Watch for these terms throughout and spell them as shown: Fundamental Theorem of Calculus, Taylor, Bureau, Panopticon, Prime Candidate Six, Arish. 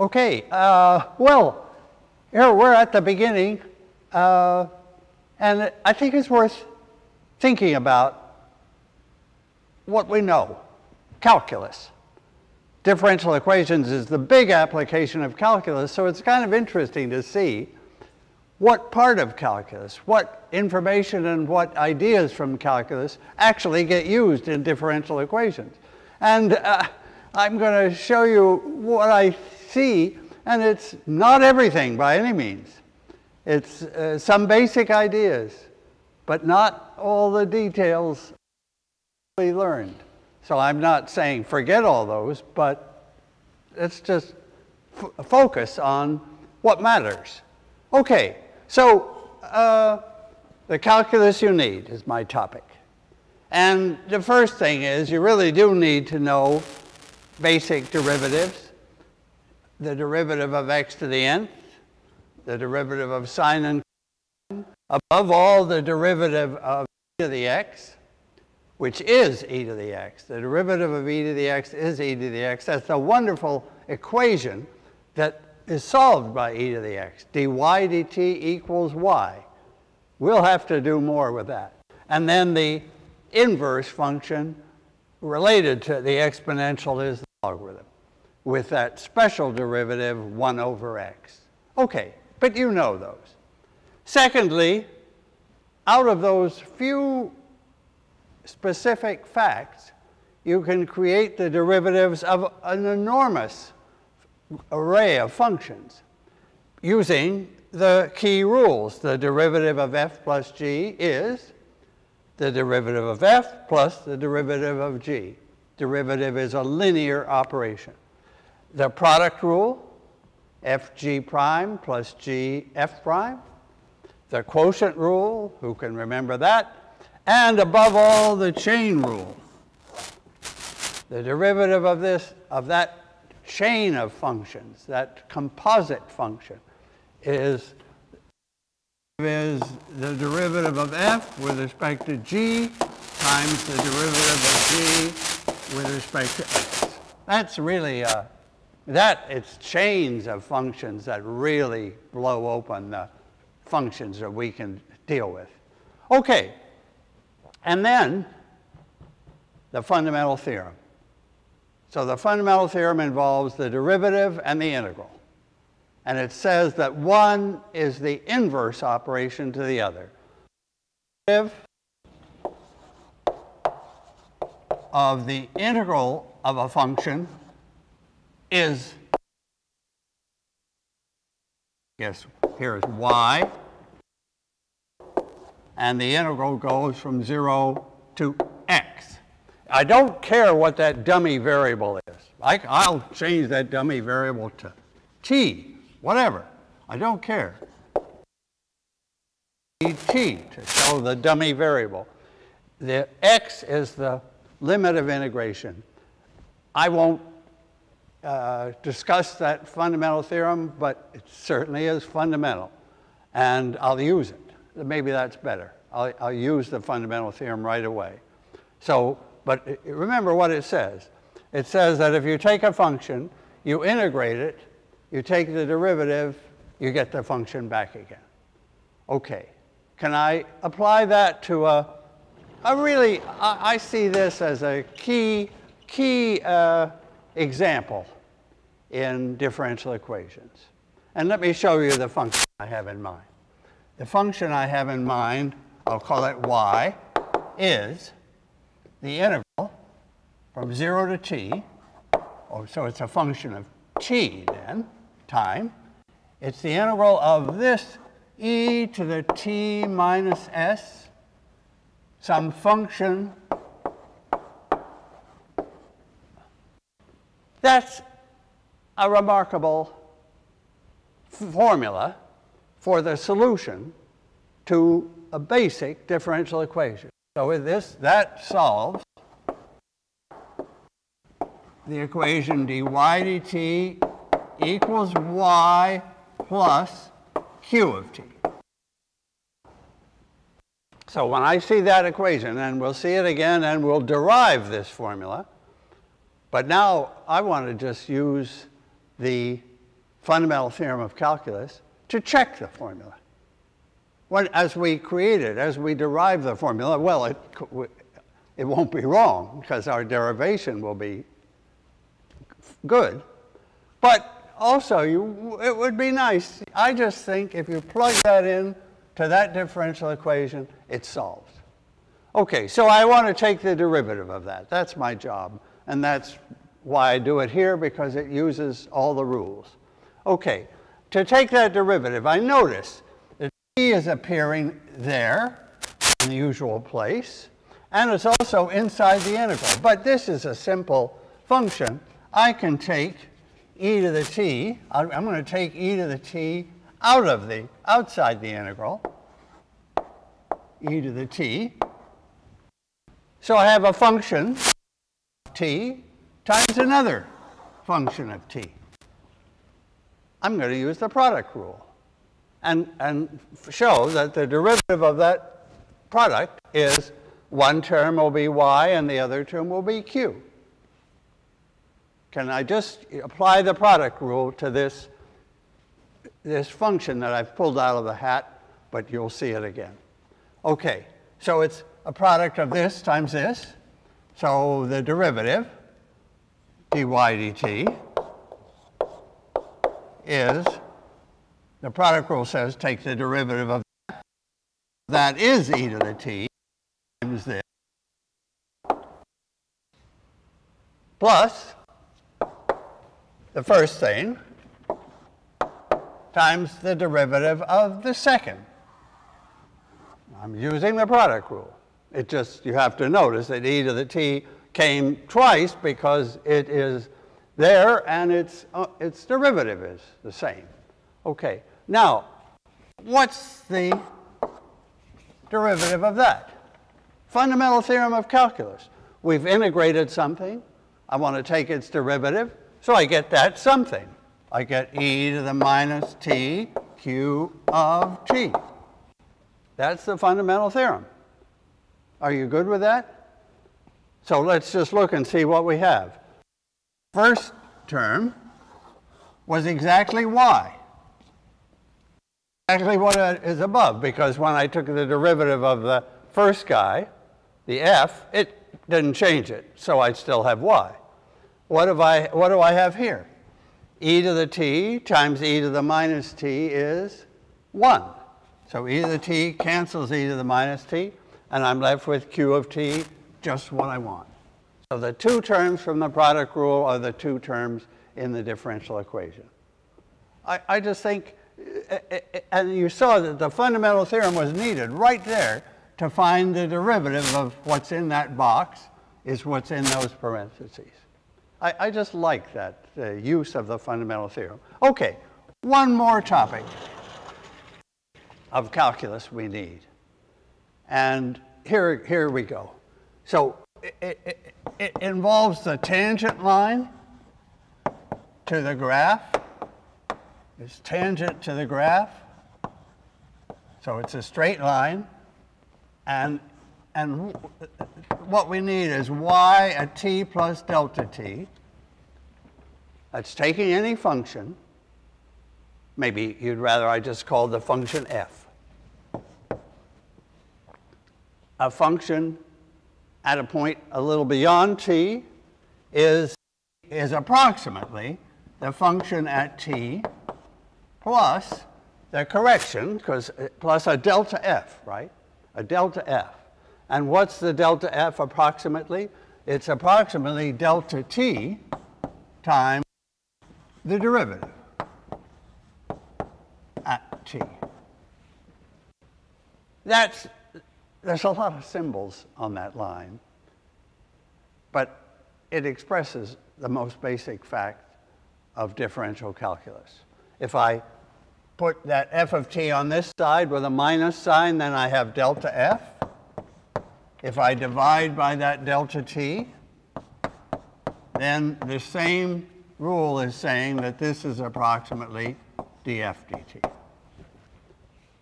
Okay, well, here we're at the beginning, and I think it's worth thinking about what we know. Calculus. Differential equations is the big application of calculus, so it's kind of interesting to see what part of calculus, what information and what ideas from calculus actually get used in differential equations. And I'm going to show you what I see, and it's not everything by any means. It's some basic ideas, but not all the details we learned. So I'm not saying forget all those, but let's just focus on what matters. Okay, so the calculus you need is my topic. And the first thing is you really do need to know basic derivatives. The derivative of x to the nth, the derivative of sine and cosine, above all the derivative of e to the x, which is e to the x. The derivative of e to the x is e to the x. That's a wonderful equation that is solved by e to the x. dy dt equals y. We'll have to do more with that. And then the inverse function related to the exponential is the logarithm, with that special derivative 1 over x. Okay, but you know those. Secondly, out of those few specific facts, you can create the derivatives of an enormous array of functions using the key rules. The derivative of f plus g is the derivative of f plus the derivative of g. Derivative is a linear operation. The product rule, fg prime plus gf prime. The quotient rule, who can remember that? And above all, the chain rule. The derivative of this, of that chain of functions, that composite function, is the derivative of f with respect to g times the derivative of g with respect to x. That's really it's chains of functions that really blow open the functions that we can deal with. Okay, and then the fundamental theorem. So the fundamental theorem involves the derivative and the integral. And it says that one is the inverse operation to the other. Derivative of the integral of a function is, yes, here is y, and the integral goes from 0 to x. I don't care what that dummy variable is. I'll change that dummy variable to t, whatever. I don't care. T to show the dummy variable. The x is the limit of integration. I won't discuss that fundamental theorem, but it certainly is fundamental, and I'll use it. Maybe that's better. I'll use the fundamental theorem right away. So, but remember what it says. It says that if you take a function, you integrate it, you take the derivative, you get the function back again. Okay, can I apply that to I see this as a key example in differential equations. And let me show you the function I have in mind. The function I have in mind, I'll call it y, is the integral from 0 to t. Oh, so it's a function of t then, time. It's the integral of this e to the t minus s, some function. That's a remarkable formula for the solution to a basic differential equation. So with this, that solves the equation dy dt equals y plus q of t. So when I see that equation, and we'll see it again, and we'll derive this formula, but now I want to just use the fundamental theorem of calculus to check the formula. When, as we create it, as we derive the formula, well, it won't be wrong because our derivation will be good. But also, it would be nice. I just think if you plug that in to that differential equation, it's solved. Okay, so I want to take the derivative of that. That's my job, and that's why I do it here, because it uses all the rules. Okay, to take that derivative, I notice that t is appearing there in the usual place, and it's also inside the integral. But this is a simple function. I can take e to the t. I'm going to take e to the t out of the outside the integral, e to the t. So I have a function t times another function of t. I'm going to use the product rule and show that the derivative of that product is one term will be y and the other term will be q. Can I just apply the product rule to this function that I've pulled out of the hat, but you'll see it again. Okay, so it's a product of this times this. So the derivative, dy dt, is, the product rule says take the derivative of that. That is e to the t times this plus the first thing times the derivative of the second. I'm using the product rule. It just, you have to notice that e to the t came twice because it is there and its derivative is the same. Okay, now, what's the derivative of that? Fundamental theorem of calculus. We've integrated something. I want to take its derivative, so I get that something. I get e to the minus t q of t. That's the fundamental theorem. Are you good with that? So let's just look and see what we have. First term was exactly y, exactly what is above, because when I took the derivative of the first guy, the f, it didn't change it, so I still have y. What do I have here? E to the t times e to the minus t is 1. So e to the t cancels e to the minus t, and I'm left with q of t, just what I want. So the two terms from the product rule are the two terms in the differential equation. I just think, and you saw that the fundamental theorem was needed right there to find the derivative of what's in that box is what's in those parentheses. I just like that use of the fundamental theorem. Okay, one more topic of calculus we need. And here we go. So it involves the tangent line to the graph. It's tangent to the graph. So it's a straight line. And what we need is y at t plus delta t. That's taking any function. Maybe you'd rather I just call the function f. A function at a point a little beyond t is approximately the function at t plus the correction, because plus a delta f, right? A delta f. And what's the delta f approximately? It's approximately delta t times the derivative at t. There's a lot of symbols on that line, but it expresses the most basic fact of differential calculus. If I put that f of t on this side with a minus sign, then I have delta f. If I divide by that delta t, then the same rule is saying that this is approximately df dt.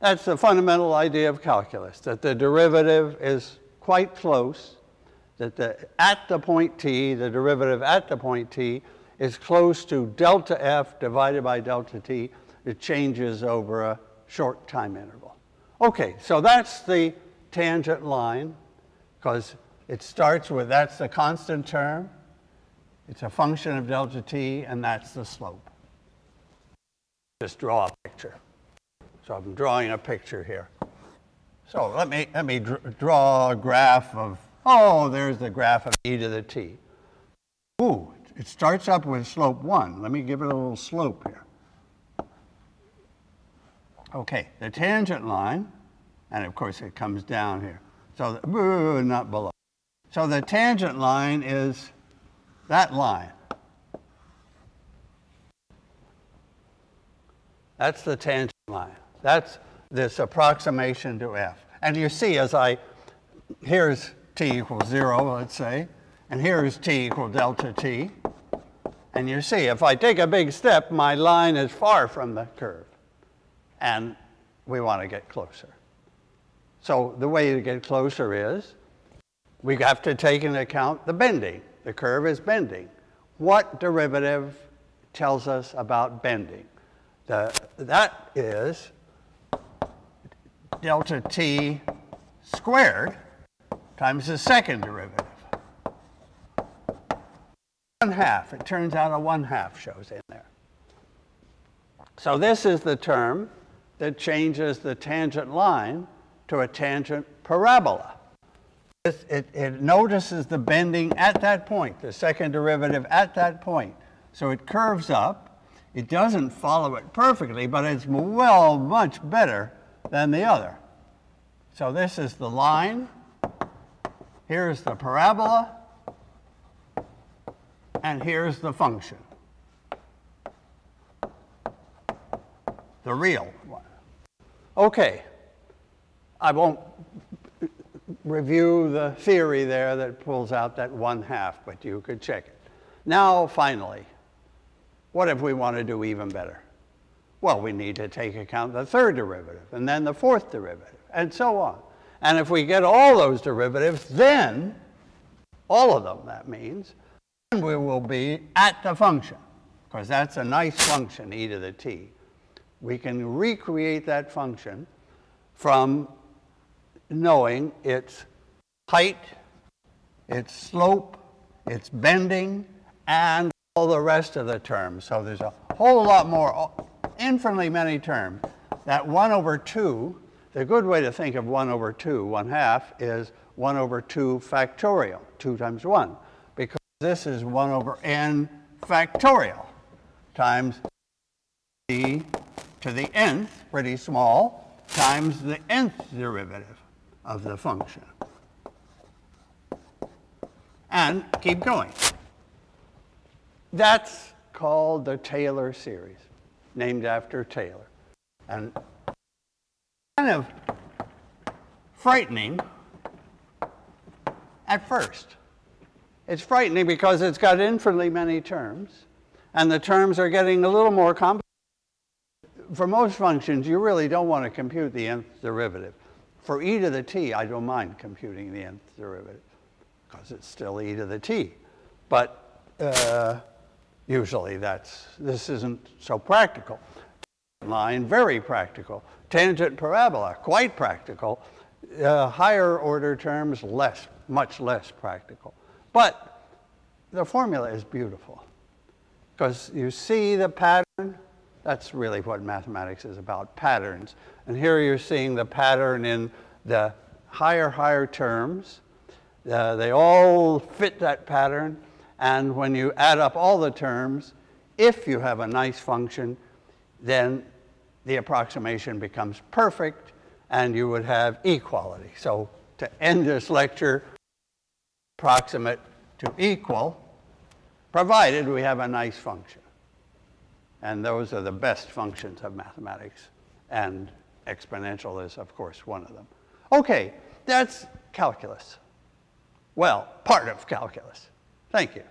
That's the fundamental idea of calculus, that the derivative is quite close, that at the point t, the derivative at the point t is close to delta F divided by delta T. It changes over a short time interval. Okay, so that's the tangent line, because it starts with that's the constant term, it's a function of delta T, and that's the slope. Just draw a picture. So I'm drawing a picture here. So let me draw a graph of, oh, there's the graph of e to the t. Ooh, it starts up with slope 1. Let me give it a little slope here. Okay, the tangent line, and of course it comes down here. So, not below. So the tangent line is that line. That's the tangent line. That's this approximation to f. And you see as I, here's t equals 0, let's say, and here's t equal delta t. And you see if I take a big step, my line is far from the curve. And we want to get closer. So the way to get closer is we have to take into account the bending. The curve is bending. What derivative tells us about bending? That is delta t squared times the second derivative. 1/2. It turns out a 1/2 shows in there. So this is the term that changes the tangent line to a tangent parabola. It notices the bending at that point, the second derivative at that point. So it curves up. It doesn't follow it perfectly, but it's well much better than the other. So this is the line. Here's the parabola. And here's the function. The real one. Okay. I won't review the theory there that pulls out that 1/2, but you could check it. Now, finally, what if we want to do even better? Well, we need to take account the third derivative, and then the fourth derivative, and so on. And if we get all those derivatives, then, all of them, that means, then we will be at the function, because that's a nice function, e to the t. We can recreate that function from knowing its height, its slope, its bending, and all the rest of the terms. So there's a whole lot more, infinitely many terms. That 1/2, the good way to think of 1/2, 1/2, is 1/2 factorial, 2 times 1, because this is 1/n factorial times e to the nth, pretty small, times the nth derivative of the function. And keep going. That's called the Taylor series, named after Taylor. And kind of frightening at first. It's frightening because it's got infinitely many terms, and the terms are getting a little more complicated. For most functions, you really don't want to compute the nth derivative. For e to the t, I don't mind computing the nth derivative, because it's still e to the t. But usually this isn't so practical. Tangent line, very practical. Tangent parabola, quite practical. Higher order terms, less, much less practical. But the formula is beautiful, because you see the pattern. That's really what mathematics is about, patterns. And here you're seeing the pattern in the higher terms. They all fit that pattern. And when you add up all the terms, if you have a nice function, then the approximation becomes perfect, and you would have equality. So to end this lecture, approximate to equal, provided we have a nice function. And those are the best functions of mathematics. And exponential is, of course, one of them. Okay, that's calculus. Well, part of calculus. Thank you.